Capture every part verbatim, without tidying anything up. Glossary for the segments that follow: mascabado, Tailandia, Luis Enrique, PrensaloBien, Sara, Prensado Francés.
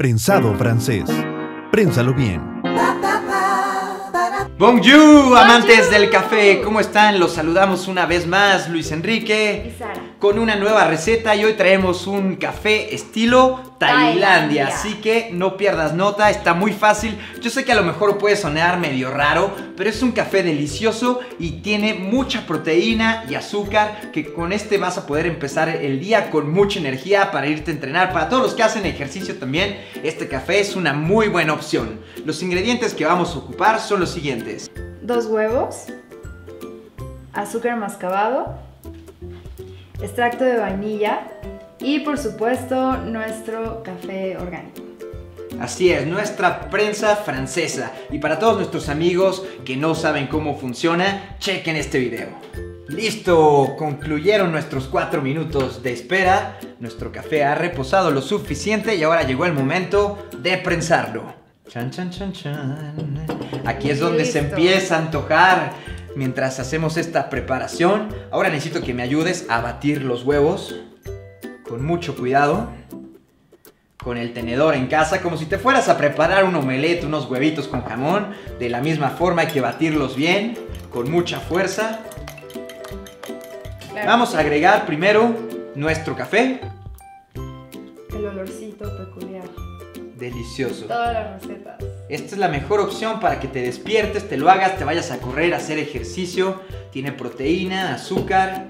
Prensado francés. Prénsalo bien. Bonjour, amantes del café. ¿Cómo están? Los saludamos una vez más, Luis Enrique y Sara, con una nueva receta, y hoy traemos un café estilo Tailandia, así que no pierdas nota, está muy fácil. Yo sé que a lo mejor puede sonar medio raro, pero es un café delicioso y tiene mucha proteína y azúcar, que con este vas a poder empezar el día con mucha energía para irte a entrenar. Para todos los que hacen ejercicio también, este café es una muy buena opción. Los ingredientes que vamos a ocupar son los siguientes: dos huevos, azúcar mascabado, extracto de vainilla, y por supuesto nuestro café orgánico. Así es, nuestra prensa francesa. Y para todos nuestros amigos que no saben cómo funciona, chequen este video. Listo, concluyeron nuestros cuatro minutos de espera. Nuestro café ha reposado lo suficiente y ahora llegó el momento de prensarlo. Chan, chan, chan, chan. Aquí es donde Listo. Se empieza a antojar. Mientras hacemos esta preparación, ahora necesito que me ayudes a batir los huevos con mucho cuidado, con el tenedor en casa, como si te fueras a preparar un omelette, unos huevitos con jamón. De la misma forma hay que batirlos bien, con mucha fuerza. Claro. Vamos a agregar primero nuestro café. El olorcito peculiar. Delicioso. Todas las recetas. Esta es la mejor opción para que te despiertes, te lo hagas, te vayas a correr, a hacer ejercicio. Tiene proteína, azúcar,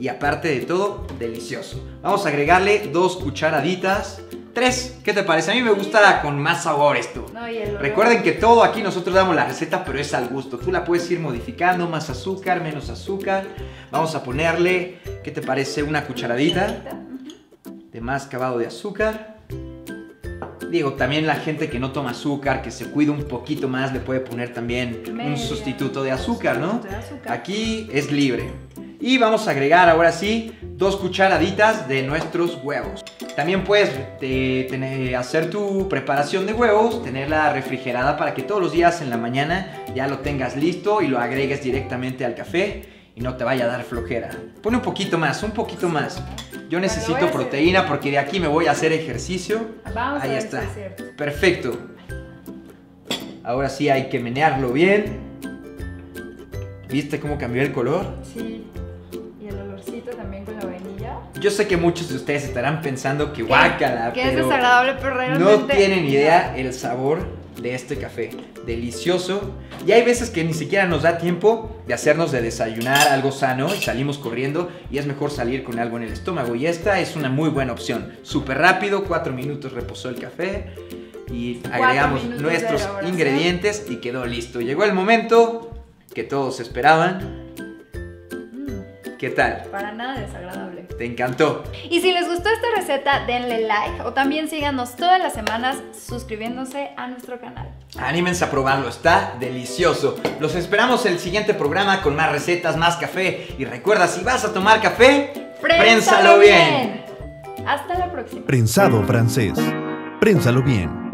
y aparte de todo, delicioso. Vamos a agregarle dos cucharaditas, tres. ¿Qué te parece? A mí me gusta con más sabor esto. No, y el olor. Recuerden que todo aquí nosotros damos la receta, pero es al gusto. Tú la puedes ir modificando, más azúcar, menos azúcar. Vamos a ponerle, ¿qué te parece? Una cucharadita de mascabado de azúcar. Digo, también la gente que no toma azúcar, que se cuida un poquito más, le puede poner también Media. un sustituto de azúcar, ¿no? De azúcar. Aquí es libre. Y vamos a agregar ahora sí dos cucharaditas de nuestros huevos. También puedes te, te, hacer tu preparación de huevos, tenerla refrigerada para que todos los días en la mañana ya lo tengas listo y lo agregues directamente al café y no te vaya a dar flojera. Pone un poquito más, un poquito más. Yo necesito proteína porque de aquí me voy a hacer ejercicio. Vamos Ahí a está. Ejercicio. Perfecto. Ahora sí hay que menearlo bien. ¿Viste cómo cambió el color? Sí. También con la vainilla. Yo sé que muchos de ustedes estarán pensando que guácala, que es desagradable, pero realmente no tienen idea el sabor de este café, delicioso. Y hay veces que ni siquiera nos da tiempo de hacernos de desayunar algo sano y salimos corriendo, y es mejor salir con algo en el estómago, y esta es una muy buena opción. Súper rápido, cuatro minutos reposó el café y agregamos nuestros ingredientes y quedó listo. Llegó el momento que todos esperaban. ¿Qué tal? Para nada desagradable. ¿Te encantó? Y si les gustó esta receta, denle like, o también síganos todas las semanas suscribiéndose a nuestro canal. Anímense a probarlo, está delicioso. Los esperamos el siguiente programa con más recetas, más café. Y recuerda, si vas a tomar café, prénsalo bien. bien. Hasta la próxima. Prensado francés. Prénsalo bien.